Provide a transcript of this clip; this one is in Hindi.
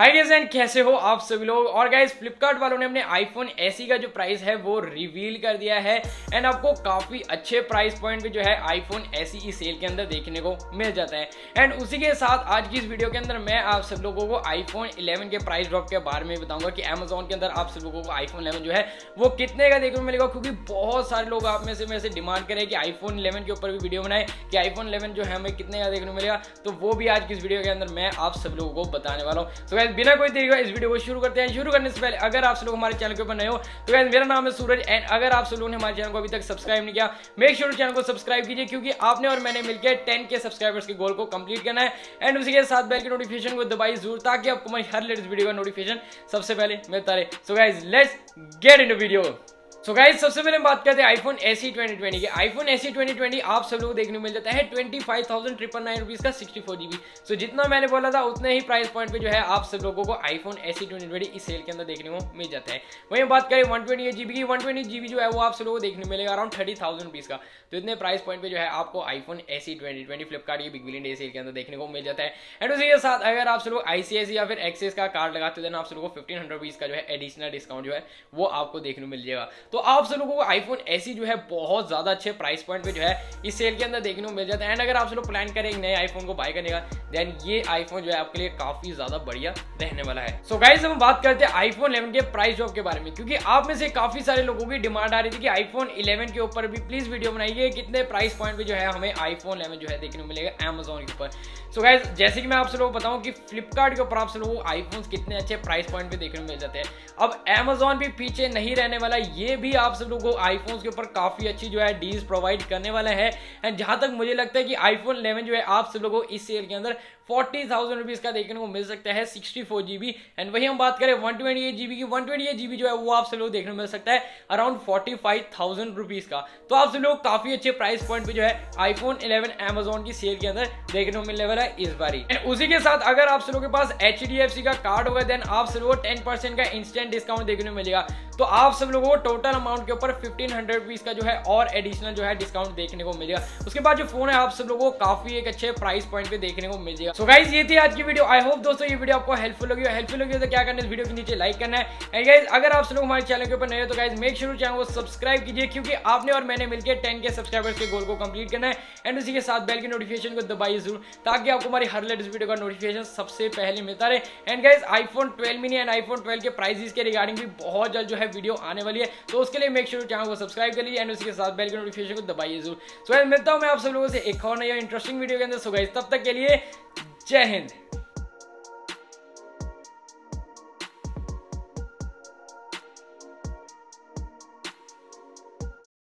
हाय गाइस एंड कैसे हो आप सभी लोग। और गाइस फ्लिपकार्ट वालों ने अपने आईफोन SE का जो प्राइस है वो रिवील कर दिया है एंड आपको काफ़ी अच्छे प्राइस पॉइंट पे जो है आईफोन SE इस सेल के अंदर देखने को मिल जाता है। एंड उसी के साथ आज की इस वीडियो के अंदर मैं आप सब लोगों को आईफोन 11 के प्राइस ड्रॉप के बारे में बताऊंगा कि अमेजोन के अंदर आप सब लोगों को आईफोन 11 जो है वो कितने का देखने को मिलेगा, क्योंकि बहुत सारे लोग आप में से मेरे से डिमांड करें कि आईफोन 11 के ऊपर भी वीडियो बनाए कि आईफोन 11 जो है हमें कितने का देखने को मिलेगा। तो वो भी आज की इस वीडियो के अंदर मैं आप सब लोगों को बताने वाला हूँ। तो बिना कोई देरी हुए इस वीडियो को शुरू करते हैं। शुरू करने से पहले अगर आप सब लोग हमारे चैनल के ऊपर नए हो तो गाइस मेरा नाम है सूरज एंड अगर आप सब लोगों ने हमारे चैनल को अभी तक सब्सक्राइब नहीं किया मेक श्योर चैनल को सब्सक्राइब कीजिए, क्योंकि आपने और मैंने मिलकर 10K सब्सक्राइबर्स के गोल को कंप्लीट करना है। एंड उसी के साथ बेल के नोटिफिकेशन को दबाइए जरूर ताकि आपको हमारी हर लेटेस्ट वीडियो का नोटिफिकेशन सबसे पहले मिलता रहे। So guys let's get into video. So guys सबसे पहले हम बात करते हैं आईफोन SE 2020 की। आईफोन SE 2020 आप सब लोग देखने को मिल जाता है 25,999 रुपीज़ का 64GB। सो जितना मैंने बोला था उतने ही प्राइस पॉइंट पे जो है आप सब लोगों को आईफोन SE 2020 इस सेल के अंदर देखने को मिल जाता है। वहीं बात करें 128GB की, 128GB जो है वो आप सब लोगों को देखने को मिलेगा अराउंड 30,000 रुपीज़ का। तो इतने प्राइस पॉइंट पर जो है आपको आईफोन SE 2020 फ्लिपकार्ट की बिग बिलियन डे सेल के अंदर देखने को मिल जाता है। एंड उसी के साथ अगर आप सब लोग ICICI या फिर एक्सेस का कार्ड लगाते हो तो आप सब लोगों को 1500 रुपीज़ का जो है एडिशनल डिस्काउंट जो है वो आपको देखने को मिल जाएगा। तो आप सब लोगों को आईफोन SE जो है बहुत ज़्यादा अच्छे प्राइस पॉइंट पे जो है इस सेल के अंदर देखने को मिल जाता है। एंड अगर आप सब लोग प्लान करें नए आईफोन को बाय करने का देन ये आईफोन जो है आपके लिए काफ़ी ज़्यादा बढ़िया रहने वाला है। सो गाइस हम बात करते हैं आईफोन 11 के प्राइस ड्रॉप के बारे में, क्योंकि आप में से काफ़ी सारे लोगों की डिमांड आ रही थी कि आईफोन 11 के ऊपर भी प्लीज़ वीडियो बनाइए कितने प्राइस पॉइंट पर जो है हमें आईफोन 11 जो है देखने को मिलेगा अमेजोन के ऊपर। सो गाइस जैसे कि मैं आप सब लोगों को बताऊँ कि फ्लिपकार्ट के ऊपर आप सब लोगों को आईफोन कितने अच्छे प्राइस पॉइंट पर देखने को मिल जाते हैं, अब अमेजोन भी पीछे नहीं रहने वाला, ये भी आप सब लोगों को आईफोन्स के ऊपर काफ़ी अच्छी जो है डील्स प्रोवाइड करने वाला है। एंड जहाँ तक मुझे लगता है कि आईफोन 11 जो है आप सब लोगों को इस सेल के अंदर 40,000 रुपीज़ का देखने को मिल सकता है 64GB। एंड वहीं हम बात करें 128GB की, 128GB जो है वो आप सब लोग देखने को मिल सकता है अराउंड 45,000 रुपीज़ का। तो आप सब लोग काफ़ी अच्छे प्राइस पॉइंट पे जो है आईफोन 11 अमेजोन की सेल के अंदर देखने को मिलने वाला है इस बारी। एंड उसी के साथ अगर आप सब लोगों के पास HDFC का कार्ड होगा देन आप सब लोगों को 10% का इंस्टेंट डिस्काउंट देखने को मिलेगा। तो आप सब लोगों को टोटल अमाउंट के ऊपर 1500 रुपीज़ का जो है और एडिशनल जो है डिस्काउंट देखने को मिलेगा। उसके बाद जो फोन है आप सब लोगों को काफ़ी एक अच्छे प्राइस पॉइंट पे देखने को मिल जाएगा। सो गाइज ये थी आज की वीडियो। आई होप दोस्तों ये वीडियो आपको हेल्पफुल लगी तो क्या करना है, इस वीडियो के नीचे लाइक करना है। एंड गाइज अगर आप सब लोग हमारे चैनल के ऊपर नए हो तो गाइज मेक श्योर चैनल को सब्सक्राइब कीजिए, क्योंकि आपने और मैंने मिलकर 10K सब्सक्राइबर्स के गोल को कंप्लीट करना है। एंड उसी के साथ बेल के नोटिफिकेशन को दबाइए जरूर ताकि आपको हमारी हर लेटेस्ट वीडियो का नोटिफिकेशन सबसे पहले मिलता रहे। And guys iPhone 12 mini and iPhone 12 के प्राइसेस के रिगार्डिंग भी बहुत जल्द जो है वीडियो आने वाली है, तो उसके लिए मेक श्योर चैनल को सब्सक्राइब कर लीजिए एंड उसके साथ बेल के नोटिफिकेशन को दबाइए जरूर। सो गाइस मिलता हूं मैं आप सब लोगों से एक और नई इंटरेस्टिंग वीडियो के अंदर। सो गाइस तब तक के लिए जय हिंद।